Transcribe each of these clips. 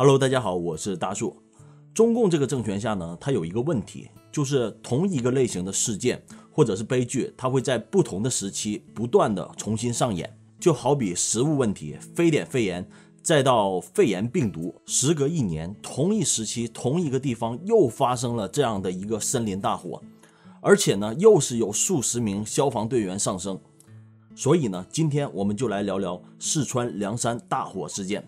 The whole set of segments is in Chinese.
Hello， 大家好，我是大树。中共这个政权下呢，它有一个问题，就是同一个类型的事件或者是悲剧，它会在不同的时期不断的重新上演。就好比食物问题、非典肺炎，再到肺炎病毒，时隔一年，同一时期、同一个地方又发生了这样的一个森林大火，而且呢，又是有数十名消防队员丧生。所以呢，今天我们就来聊聊四川凉山大火事件。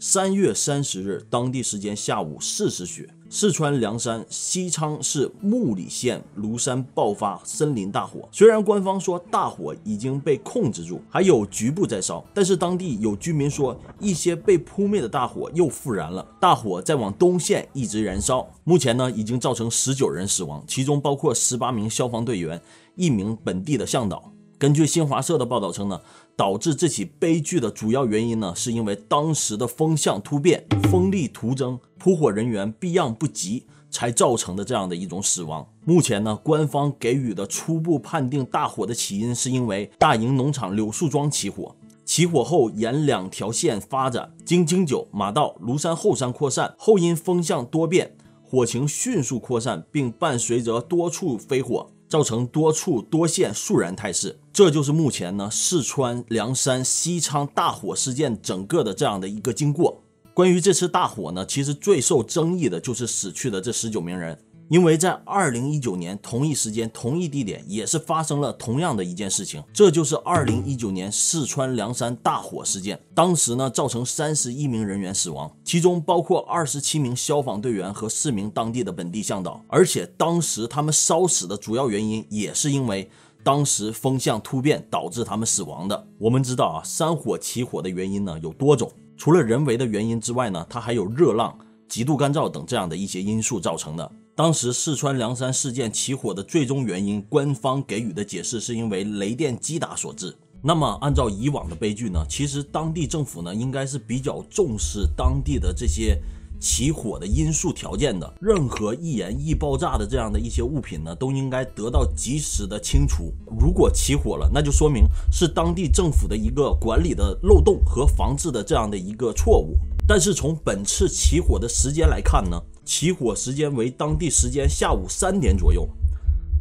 3月30日，当地时间下午4时许，四川凉山西昌市木里县庐山爆发森林大火。虽然官方说大火已经被控制住，还有局部在烧，但是当地有居民说，一些被扑灭的大火又复燃了，大火再往东线一直燃烧。目前呢，已经造成19人死亡，其中包括18名消防队员，1名本地的向导。根据新华社的报道称呢，导致这起悲剧的主要原因呢，是因为当时的风向突变、风力突增，扑火人员避让不及，才造成的这样的一种死亡。目前呢，官方给予的初步判定，大火的起因是因为大营农场柳树庄起火。起火后沿2条线发展，经京九、马道、庐山后山扩散，后因风向多变，火情迅速扩散，并伴随着多处飞火，造成多处多线肃然态势。这就是目前呢四川凉山西昌大火事件整个的这样的一个经过。关于这次大火呢，其实最受争议的就是死去的这19名人，因为在2019年同一时间同一地点也是发生了同样的一件事情，这就是2019年四川凉山大火事件。当时呢，造成31名人员死亡，其中包括27名消防队员和4名当地的本地向导。而且当时他们烧死的主要原因也是因为当时风向突变导致他们死亡的。我们知道啊，山火起火的原因呢有多种，除了人为的原因之外呢，它还有热浪、极度干燥等这样的一些因素造成的。当时四川凉山事件起火的最终原因，官方给予的解释是因为雷电击打所致。那么按照以往的悲剧呢，其实当地政府呢应该是比较重视当地的这些起火的因素条件的，任何易燃易爆炸的这样的一些物品呢，都应该得到及时的清除。如果起火了，那就说明是当地政府的一个管理的漏洞和防治的这样的一个错误。但是从本次起火的时间来看呢，起火时间为当地时间下午3点左右，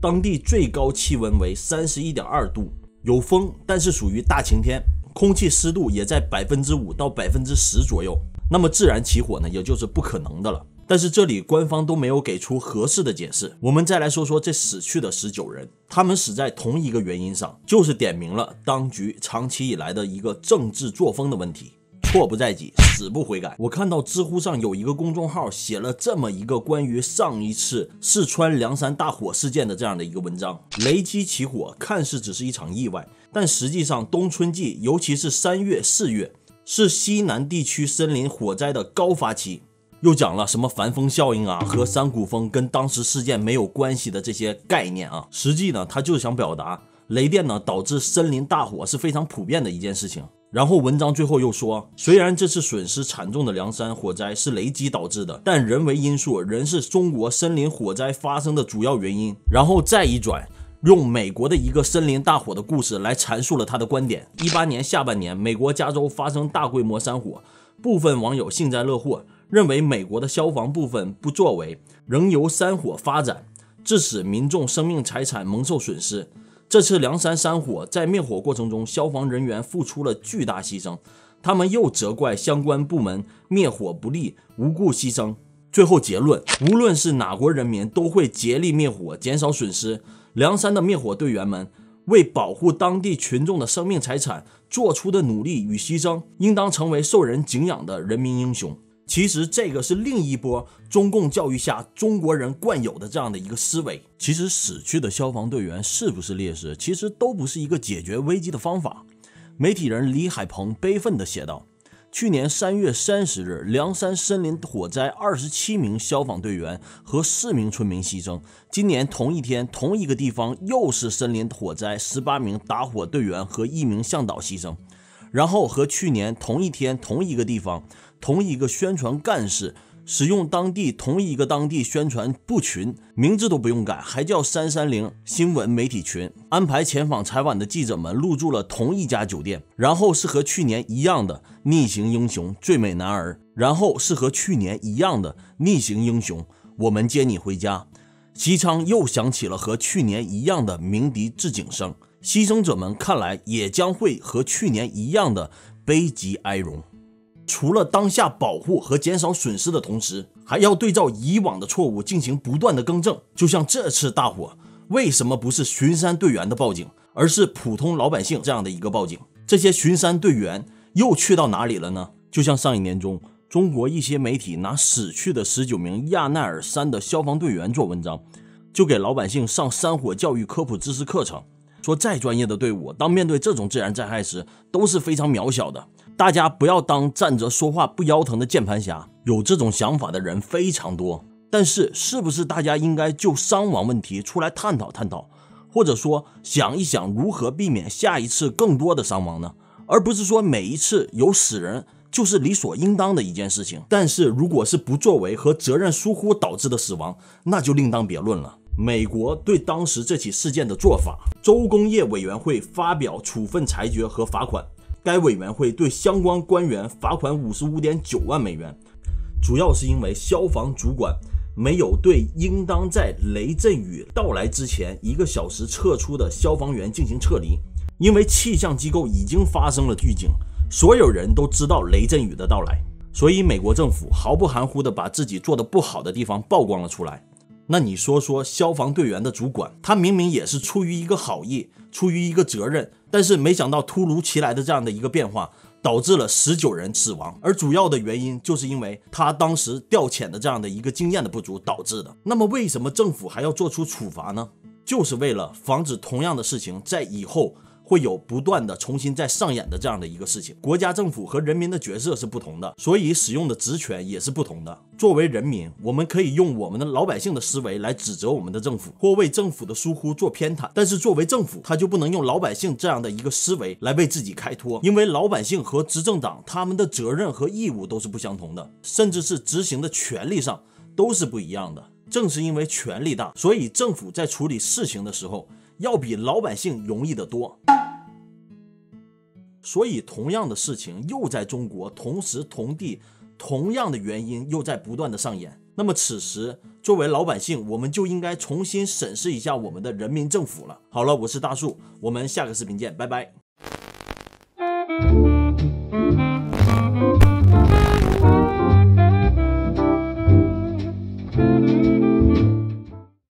当地最高气温为 31.2 度，有风，但是属于大晴天，空气湿度也在 5% 到 10% 左右。那么自然起火呢，也就是不可能的了。但是这里官方都没有给出合适的解释。我们再来说说这死去的19人，他们死在同一个原因上，就是点明了当局长期以来的一个政治作风的问题，错不在己，死不悔改。我看到知乎上有一个公众号写了这么一个关于上一次四川凉山大火事件的这样的一个文章，雷击起火看似只是一场意外，但实际上冬春季，尤其是3月、4月，是西南地区森林火灾的高发期。又讲了什么帆风效应啊和山谷风跟当时事件没有关系的这些概念啊，实际呢他就是想表达雷电呢导致森林大火是非常普遍的一件事情。然后文章最后又说，虽然这次损失惨重的凉山火灾是雷击导致的，但人为因素仍是中国森林火灾发生的主要原因。然后再一转，用美国的一个森林大火的故事来阐述了他的观点。18年下半年，美国加州发生大规模山火，部分网友幸灾乐祸，认为美国的消防部分不作为，仍由山火发展，致使民众生命财产蒙受损失。这次凉山山火在灭火过程中，消防人员付出了巨大牺牲，他们又责怪相关部门灭火不力，无故牺牲。最后结论，无论是哪国人民都会竭力灭火，减少损失。凉山的灭火队员们为保护当地群众的生命财产做出的努力与牺牲，应当成为受人敬仰的人民英雄。其实这个是另一波中共教育下中国人惯有的这样的一个思维。其实死去的消防队员是不是烈士，其实都不是一个解决危机的方法。媒体人李海鹏悲愤地写道，去年3月30日，凉山森林火灾27名消防队员和4名村民牺牲。今年同一天同一个地方，又是森林火灾，18名打火队员和1名向导牺牲。然后和去年同一天同一个地方同一个宣传干事使用当地同一个当地宣传部群，名字都不用改，还叫330新闻媒体群，安排前访采访的记者们入住了同一家酒店，然后是和去年一样的逆行英雄最美男儿，然后是和去年一样的逆行英雄我们接你回家。西昌又响起了和去年一样的鸣笛致警声，牺牲者们看来也将会和去年一样的悲极哀荣。除了当下保护和减少损失的同时，还要对照以往的错误进行不断的更正。就像这次大火，为什么不是巡山队员的报警，而是普通老百姓这样的一个报警？这些巡山队员又去到哪里了呢？就像上一年中，中国一些媒体拿死去的19名亚奈尔山的消防队员做文章，就给老百姓上山火教育科普知识课程，说再专业的队伍，当面对这种自然灾害时都是非常渺小的。大家不要当站着说话不腰疼的键盘侠，有这种想法的人非常多。但是，是不是大家应该就伤亡问题出来探讨探讨，或者说想一想如何避免下一次更多的伤亡呢？而不是说每一次有死人就是理所应当的一件事情。但是如果是不作为和责任疏忽导致的死亡，那就另当别论了。美国对当时这起事件的做法，州工业委员会发表处分裁决和罚款。该委员会对相关官员罚款55.9万美元，主要是因为消防主管没有对应当在雷阵雨到来之前1个小时撤出的消防员进行撤离。因为气象机构已经发生了预警，所有人都知道雷阵雨的到来，所以美国政府毫不含糊地把自己做得不好的地方曝光了出来。那你说说消防队员的主管，他明明也是出于一个好意，出于一个责任，但是没想到突如其来的这样的一个变化，导致了19人死亡，而主要的原因就是因为他当时调遣的这样的一个经验的不足导致的。那么为什么政府还要做出处罚呢？就是为了防止同样的事情在以后会有不断的重新再上演的这样的一个事情。国家政府和人民的角色是不同的，所以使用的职权也是不同的。作为人民，我们可以用我们的老百姓的思维来指责我们的政府，或为政府的疏忽做偏袒，但是作为政府，他就不能用老百姓这样的一个思维来为自己开脱，因为老百姓和执政党他们的责任和义务都是不相同的，甚至是执行的权利上都是不一样的。正是因为权力大，所以政府在处理事情的时候要比老百姓容易得多。所以同样的事情又在中国同时同地，同样的原因又在不断的上演。那么此时作为老百姓，我们就应该重新审视一下我们的人民政府了。好了，我是大树，我们下个视频见，拜拜。